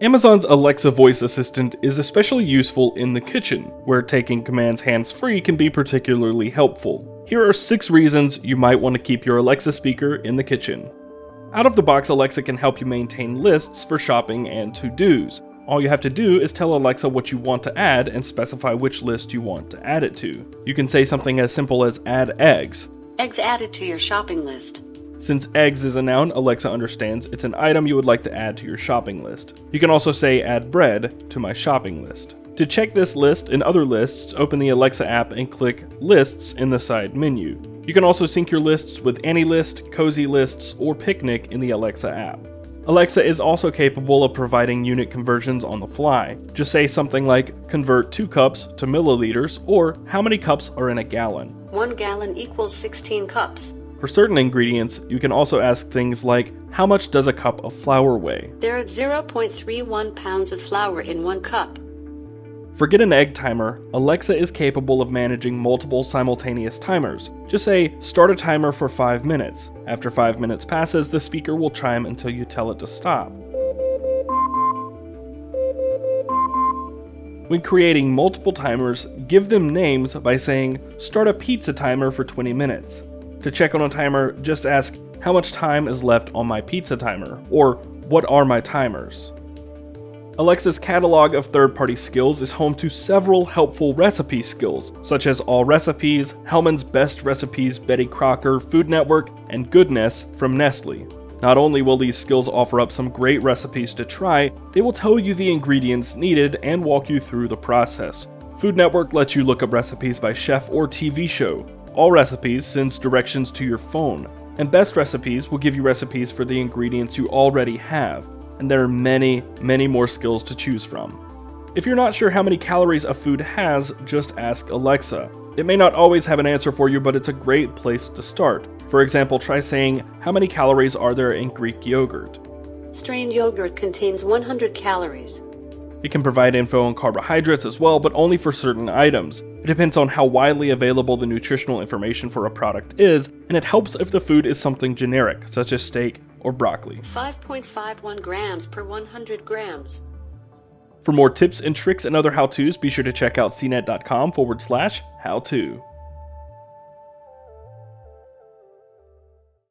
Amazon's Alexa voice assistant is especially useful in the kitchen, where taking commands hands-free can be particularly helpful. Here are 6 reasons you might want to keep your Alexa speaker in the kitchen. Out of the box, Alexa can help you maintain lists for shopping and to-dos. All you have to do is tell Alexa what you want to add and specify which list you want to add it to. You can say something as simple as add eggs. Eggs added to your shopping list. Since eggs is a noun, Alexa understands it's an item you would like to add to your shopping list. You can also say add bread to my shopping list. To check this list and other lists, open the Alexa app and click Lists in the side menu. You can also sync your lists with AnyList, Cozy Lists, or Picnic in the Alexa app. Alexa is also capable of providing unit conversions on the fly. Just say something like, convert 2 cups to milliliters, or how many cups are in a gallon? 1 gallon equals 16 cups. For certain ingredients, you can also ask things like, how much does a cup of flour weigh? There are 0.31 pounds of flour in 1 cup. Forget an egg timer, Alexa is capable of managing multiple simultaneous timers. Just say, start a timer for 5 minutes. After 5 minutes passes, the speaker will chime until you tell it to stop. When creating multiple timers, give them names by saying, start a pizza timer for 20 minutes. To check on a timer, just ask, how much time is left on my pizza timer? Or, what are my timers? Alexa's catalog of third-party skills is home to several helpful recipe skills, such as All Recipes, Hellman's Best Recipes, Betty Crocker, Food Network, and Goodness from Nestle. Not only will these skills offer up some great recipes to try, they will tell you the ingredients needed and walk you through the process. Food Network lets you look up recipes by chef or TV show. All Recipes sends directions to your phone, and Best Recipes will give you recipes for the ingredients you already have, and there are many more skills to choose from. If you're not sure how many calories a food has, just ask Alexa. It may not always have an answer for you, but it's a great place to start. For example, try saying, how many calories are there in Greek yogurt? Strained yogurt contains 100 calories. It can provide info on carbohydrates as well, but only for certain items. It depends on how widely available the nutritional information for a product is, and it helps if the food is something generic, such as steak or broccoli. 5.51 grams per 100 grams. For more tips and tricks and other how-tos, be sure to check out cnet.com/how-to.